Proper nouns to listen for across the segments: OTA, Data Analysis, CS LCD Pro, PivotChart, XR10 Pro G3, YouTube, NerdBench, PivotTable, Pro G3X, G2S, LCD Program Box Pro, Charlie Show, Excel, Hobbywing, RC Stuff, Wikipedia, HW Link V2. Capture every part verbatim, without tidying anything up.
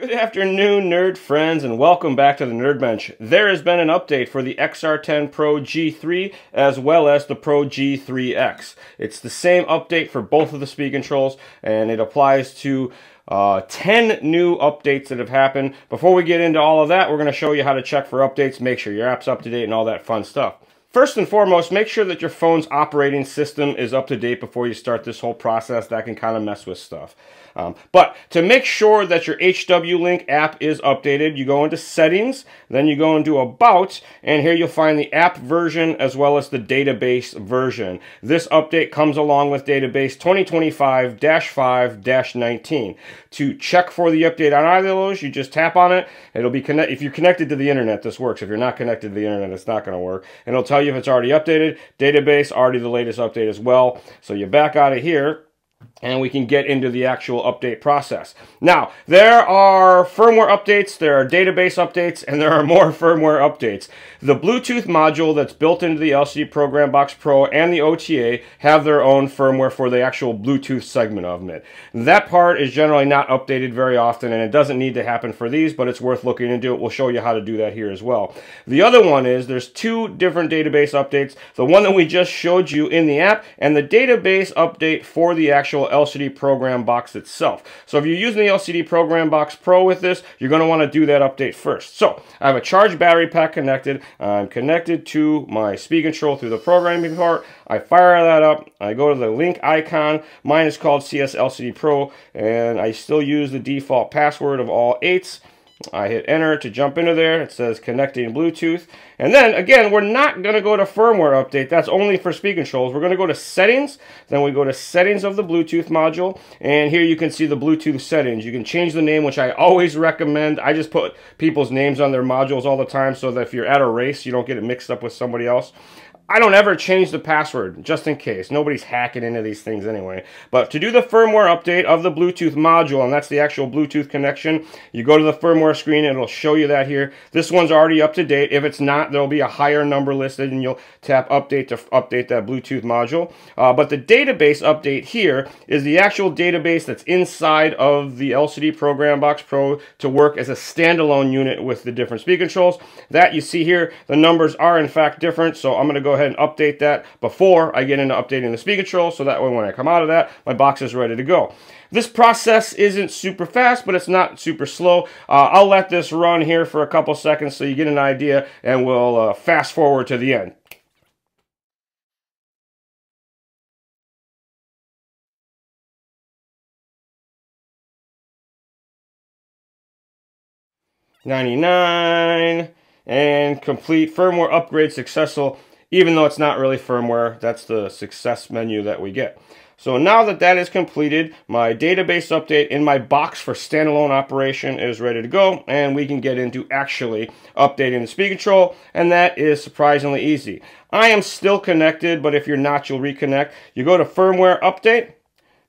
Good afternoon, nerd friends, and welcome back to the NerdBench. There has been an update for the X R ten Pro G three as well as the Pro G three X. It's the same update for both of the speed controls, and it applies to uh, ten new updates that have happened. Before we get into all of that, we're going to show you how to check for updates, make sure your app's up to date, and all that fun stuff. First and foremost, make sure that your phone's operating system is up to date before you start this whole process. That can kind of mess with stuff. Um, but to make sure that your H W Link app is updated, you go into Settings, then you go into About, and here you'll find the app version as well as the database version. This update comes along with database twenty twenty-five dash five dash nineteen. To check for the update on either of those, you just tap on it. It'll be connect. If you're connected to the internet, this works. If you're not connected to the internet, it's not going to work. And it'll tell you if it's already updated. Database already the latest update as well. So you back out of here and we can get into the actual update process. Now, there are firmware updates, there are database updates, and there are more firmware updates. The Bluetooth module that's built into the L C D Program Box Pro and the O T A have their own firmware for the actual Bluetooth segment of it. That part is generally not updated very often, and it doesn't need to happen for these, but it's worth looking into it. We'll show you how to do that here as well. The other one is there's two different database updates, the one that we just showed you in the app, and the database update for the actual L C D program box itself. So if you're using the L C D Program Box Pro with this, you're going to want to do that update first. So I have a charged battery pack connected. I'm connected to my speed control through the programming part. I fire that up. I go to the link icon. Mine is called C S L C D Pro, and I still use the default password of all eights. I hit enter to jump into there. It says connecting Bluetooth. And then again, we're not going to go to firmware update. That's only for speed controls. We're going to go to settings. Then we go to settings of the Bluetooth module. And here you can see the Bluetooth settings. You can change the name, which I always recommend. I just put people's names on their modules all the time so that if you're at a race, you don't get it mixed up with somebody else. I don't ever change the password, just in case. Nobody's hacking into these things anyway. But to do the firmware update of the Bluetooth module, and that's the actual Bluetooth connection, you go to the firmware screen, it'll show you that here. This one's already up to date. If it's not, there'll be a higher number listed, and you'll tap update to update that Bluetooth module. Uh, but the database update here is the actual database that's inside of the L C D Program Box Pro to work as a standalone unit with the different speed controls. That you see here, the numbers are in fact different, so I'm going to go ahead and update that before I get into updating the speed control, so that way when I come out of that, my box is ready to go. This process isn't super fast, but it's not super slow. Uh, I'll let this run here for a couple seconds so you get an idea, and we'll uh, fast forward to the end. ninety-nine, and complete firmware upgrade successful. Even though it's not really firmware, that's the success menu that we get. So now that that is completed, my database update in my box for standalone operation is ready to go, and we can get into actually updating the speed control, and that is surprisingly easy. I am still connected, but if you're not, you'll reconnect. You go to firmware update.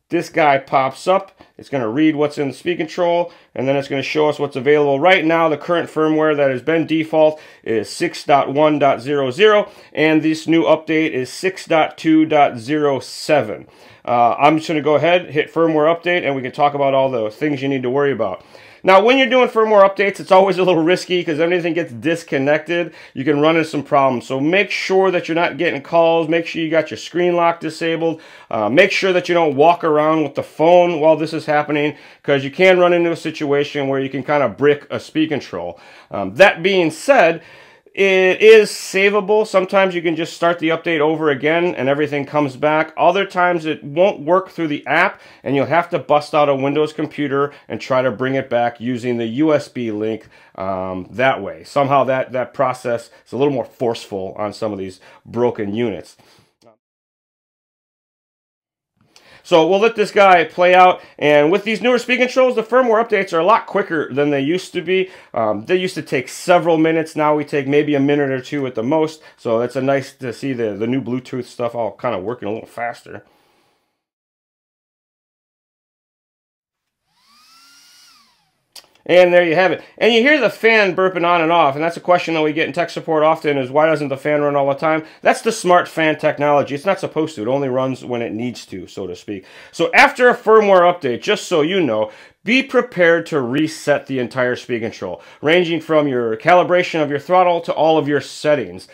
This guy pops up. It's going to read what's in the speed control, and then it's going to show us what's available. Right now, the current firmware that has been default is six point one point zero zero, and this new update is six point two point zero seven. Uh, I'm just going to go ahead, hit firmware update, and we can talk about all the things you need to worry about. Now, when you're doing firmware updates, it's always a little risky because everything gets disconnected. You can run into some problems. So make sure that you're not getting calls. Make sure you got your screen lock disabled. Uh, make sure that you don't walk around with the phone while this is happening, because you can run into a situation where you can kind of brick a speed control. Um, that being said, it is savable. Sometimes you can just start the update over again and everything comes back. Other times it won't work through the app, and you'll have to bust out a Windows computer and try to bring it back using the U S B link um, that way. Somehow that, that process is a little more forceful on some of these broken units. So we'll let this guy play out, and with these newer speed controls, the firmware updates are a lot quicker than they used to be. Um, they used to take several minutes. Now we take maybe a minute or two at the most, so it's a nice to see the, the new Bluetooth stuff all kind of working a little faster. And there you have it. And you hear the fan burping on and off, and that's a question that we get in tech support often is, why doesn't the fan run all the time? That's the smart fan technology. It's not supposed to. It only runs when it needs to, so to speak. So after a firmware update, just so you know, be prepared to reset the entire speed control, ranging from your calibration of your throttle to all of your settings.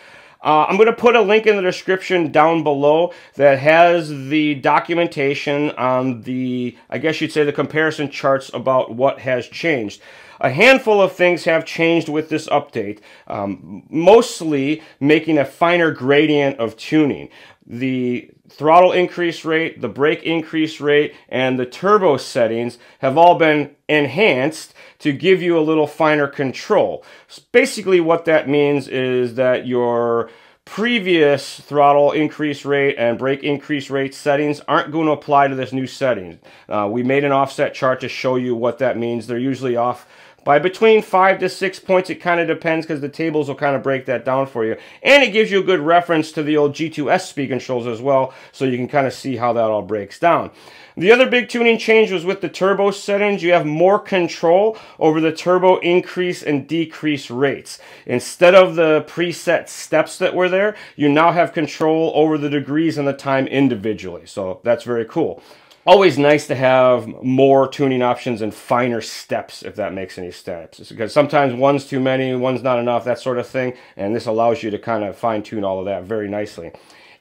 Uh, I'm going to put a link in the description down below that has the documentation on the, I guess you'd say, the comparison charts about what has changed. A handful of things have changed with this update, um, mostly making a finer gradient of tuning. The throttle increase rate, the brake increase rate, and the turbo settings have all been enhanced to give you a little finer control. Basically what that means is that your previous throttle increase rate and brake increase rate settings aren't going to apply to this new setting. Uh, we made an offset chart to show you what that means. They're usually off by between five to six points. It kind of depends because the tables will kind of break that down for you. And it gives you a good reference to the old G two S speed controls as well, so you can kind of see how that all breaks down. The other big tuning change was with the turbo settings. You have more control over the turbo increase and decrease rates. Instead of the preset steps that were there, you now have control over the degrees and the time individually. So that's very cool. Always nice to have more tuning options and finer steps, if that makes any sense. It's because sometimes one's too many, one's not enough, that sort of thing. And this allows you to kind of fine tune all of that very nicely.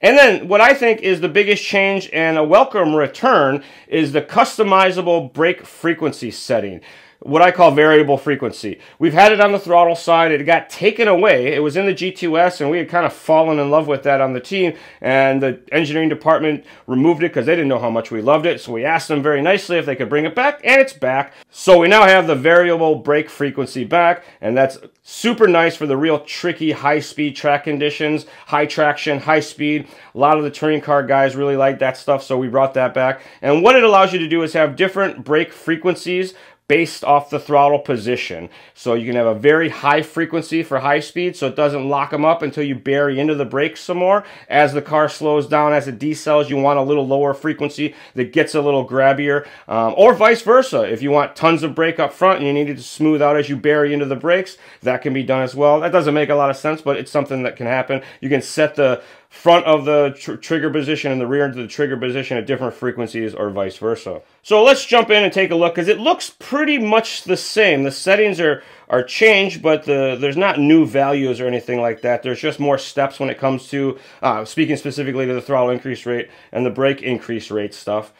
And then what I think is the biggest change and a welcome return is the customizable brake frequency setting. What I call variable frequency. We've had it on the throttle side. It got taken away. It was in the G two S, and we had kind of fallen in love with that on the team, and the engineering department removed it because they didn't know how much we loved it. So we asked them very nicely if they could bring it back, and it's back. So we now have the variable brake frequency back, and that's super nice for the real tricky high-speed track conditions, high traction, high speed. A lot of the touring car guys really like that stuff, so we brought that back. And what it allows you to do is have different brake frequencies based off the throttle position. So you can have a very high frequency for high speed, so it doesn't lock them up until you bury into the brakes some more. As the car slows down, as it decels, you want a little lower frequency that gets a little grabbier, um, or vice versa. If you want tons of brake up front and you need it to smooth out as you bury into the brakes, that can be done as well. That doesn't make a lot of sense, but it's something that can happen. You can set the front of the tr trigger position and the rear into the trigger position at different frequencies, or vice versa. So let's jump in and take a look, because it looks pretty much the same. The settings are are changed, but the, there's not new values or anything like that. There's just more steps when it comes to, uh, speaking specifically to the throttle increase rate and the brake increase rate stuff.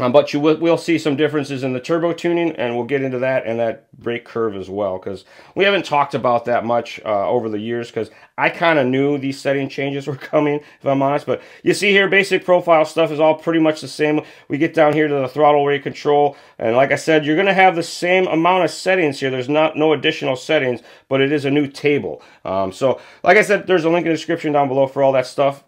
Um, but you will we'll see some differences in the turbo tuning, and we'll get into that and that brake curve as well, because we haven't talked about that much uh, over the years, because I kind of knew these setting changes were coming, if I'm honest. But you see here, basic profile stuff is all pretty much the same. We get down here to the throttle rate control, and like I said, you're going to have the same amount of settings here. There's not no additional settings, but it is a new table. Um, so like I said, there's a link in the description down below for all that stuff.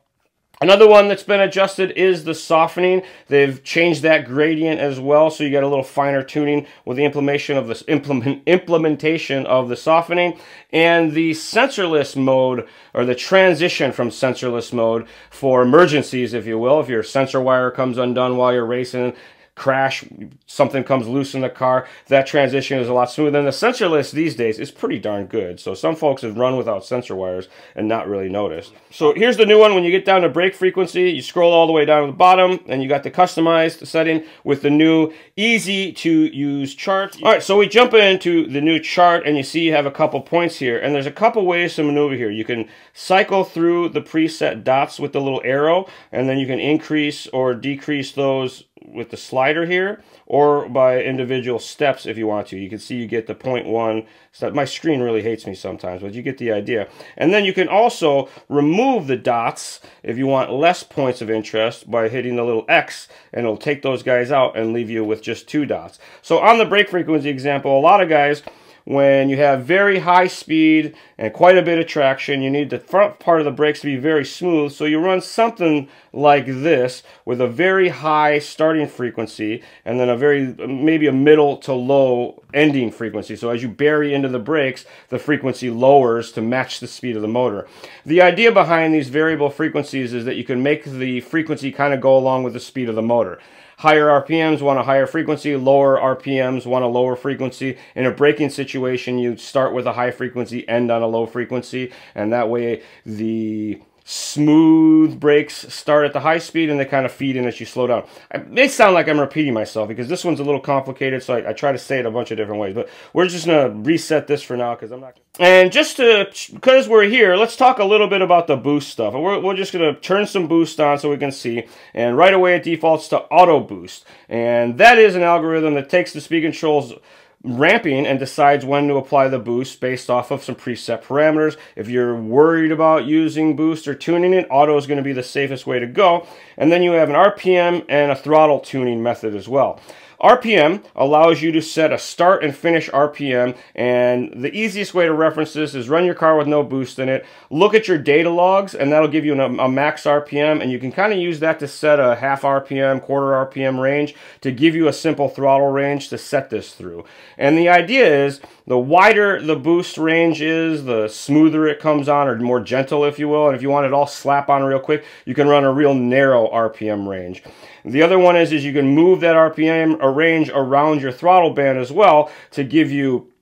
Another one that's been adjusted is the softening. They've changed that gradient as well, so you get a little finer tuning with the implementation of this implement, implementation of the softening. And the sensorless mode, or the transition from sensorless mode for emergencies, if you will. If your sensor wire comes undone while you're racing, crash, something comes loose in the car, that transition is a lot smoother. And the sensorless these days is pretty darn good. So some folks have run without sensor wires and not really noticed. So here's the new one. When you get down to brake frequency, you scroll all the way down to the bottom, and you got the customized setting with the new easy to use chart. All right, so we jump into the new chart, and you see you have a couple points here, and there's a couple ways to maneuver here. You can cycle through the preset dots with the little arrow, and then you can increase or decrease those with the slider here, or by individual steps if you want to. You can see you get the point one step. My screen really hates me sometimes, but you get the idea. And then you can also remove the dots if you want less points of interest by hitting the little X, and it'll take those guys out and leave you with just two dots. So on the brake frequency example, a lot of guys, when you have very high speed and quite a bit of traction, you need the front part of the brakes to be very smooth, so you run something like this with a very high starting frequency and then a very, maybe a middle to low ending frequency. So as you bury into the brakes, the frequency lowers to match the speed of the motor. The idea behind these variable frequencies is that you can make the frequency kind of go along with the speed of the motor. Higher R P Ms want a higher frequency, lower R P Ms want a lower frequency. In a braking situation, you start with a high frequency, end on a low frequency, and that way the smooth brakes start at the high speed and they kind of feed in as you slow down. I may sound like I'm repeating myself because this one's a little complicated, so I, I try to say it a bunch of different ways, but we're just going to reset this for now because I'm not gonna... And just to, because we're here, let's talk a little bit about the boost stuff. We're, we're just going to turn some boost on so we can see, and right away it defaults to auto boost, and that is an algorithm that takes the speed controls ramping and decides when to apply the boost based off of some preset parameters. If you're worried about using boost or tuning it, auto is going to be the safest way to go. And then you have an R P M and a throttle tuning method as well. R P M allows you to set a start and finish R P M, and the easiest way to reference this is run your car with no boost in it, look at your data logs, and that'll give you an, a max R P M, and you can kind of use that to set a half R P M, quarter R P M range to give you a simple throttle range to set this through. And the idea is, the wider the boost range is, the smoother it comes on, or more gentle, if you will, and if you want it all slap on real quick, you can run a real narrow R P M range. The other one is, is you can move that R P M or range around your throttle band as well to give you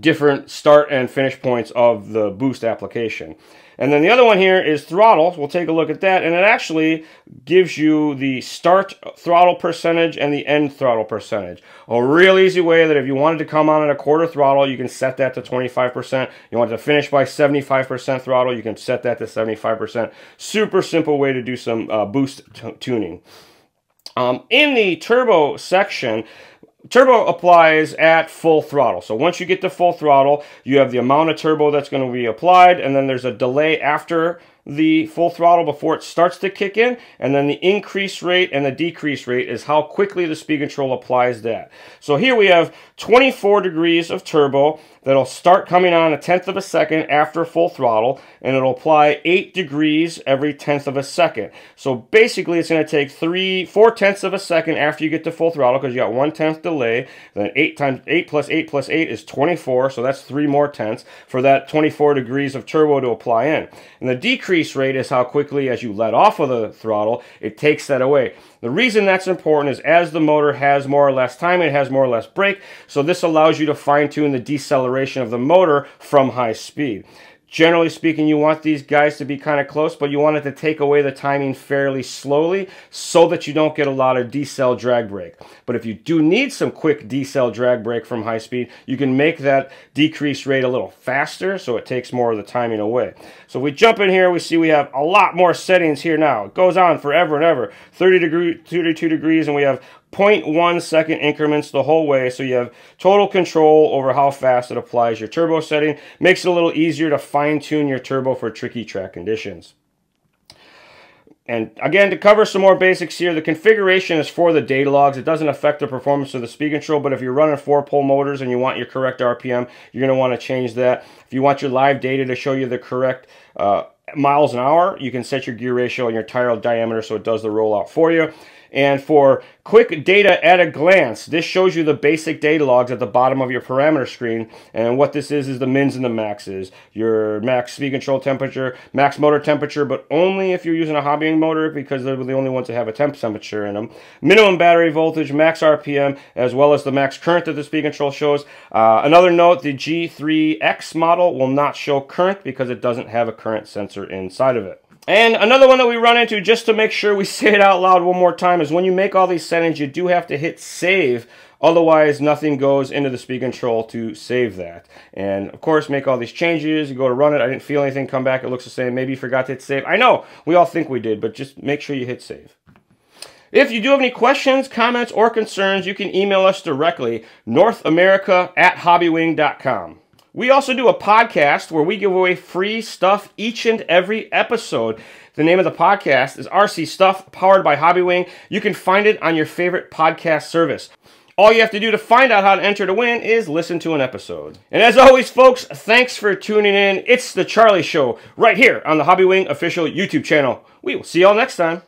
different start and finish points of the boost application. And then the other one here is throttle. We'll take a look at that, and it actually gives you the start throttle percentage and the end throttle percentage. A real easy way that if you wanted to come on at a quarter throttle, you can set that to twenty-five percent. You want to finish by seventy-five percent throttle, you can set that to seventy-five percent. Super simple way to do some uh, boost tuning. Um, in the turbo section, turbo applies at full throttle. So once you get to full throttle, you have the amount of turbo that's going to be applied, and then there's a delay after the full throttle before it starts to kick in, and then the increase rate and the decrease rate is how quickly the speed control applies that. So here we have twenty-four degrees of turbo that'll start coming on a tenth of a second after full throttle, and it'll apply eight degrees every tenth of a second. So basically it's going to take three, four tenths of a second after you get to full throttle, because you got one tenth delay, then eight times eight plus eight plus eight is twenty-four, so that's three more tenths for that twenty-four degrees of turbo to apply in. And the decrease rate is how quickly, as you let off of the throttle, it takes that away. The reason that's important is as the motor has more or less time, it has more or less brake, so this allows you to fine-tune the deceleration of the motor from high speed. Generally speaking, you want these guys to be kind of close, but you want it to take away the timing fairly slowly so that you don't get a lot of decel drag brake. But if you do need some quick decel drag brake from high speed, you can make that decrease rate a little faster so it takes more of the timing away. So if we jump in here, we see we have a lot more settings here now. It goes on forever and ever. thirty degrees, thirty-two degrees, and we have zero point one second increments the whole way, so you have total control over how fast it applies your turbo setting. Makes it a little easier to fine-tune your turbo for tricky track conditions. And again, to cover some more basics here, the configuration is for the data logs. It doesn't affect the performance of the speed control, but if you're running four-pole motors and you want your correct R P M, you're going to want to change that. If you want your live data to show you the correct uh, miles an hour, you can set your gear ratio and your tire diameter so it does the rollout for you. And for quick data at a glance, this shows you the basic data logs at the bottom of your parameter screen. And what this is is the mins and the maxes. Your max speed control temperature, max motor temperature, but only if you're using a Hobbywing motor because they're the only ones that have a temp temperature in them. Minimum battery voltage, max R P M, as well as the max current that the speed control shows. Uh, another note, the G three X model will not show current because it doesn't have a current sensor inside of it. And another one that we run into, just to make sure we say it out loud one more time, is when you make all these settings, you do have to hit save. Otherwise, nothing goes into the speed control to save that. And of course, make all these changes. You go to run it. I didn't feel anything. Come back. It looks the same. Maybe you forgot to hit save. I know. We all think we did, but just make sure you hit save. If you do have any questions, comments, or concerns, you can email us directly, north america at hobbywing dot com. We also do a podcast where we give away free stuff each and every episode. The name of the podcast is R C Stuff, powered by Hobbywing. You can find it on your favorite podcast service. All you have to do to find out how to enter to win is listen to an episode. And as always, folks, thanks for tuning in. It's the Charlie Show right here on the Hobbywing official YouTube channel. We will see y'all next time.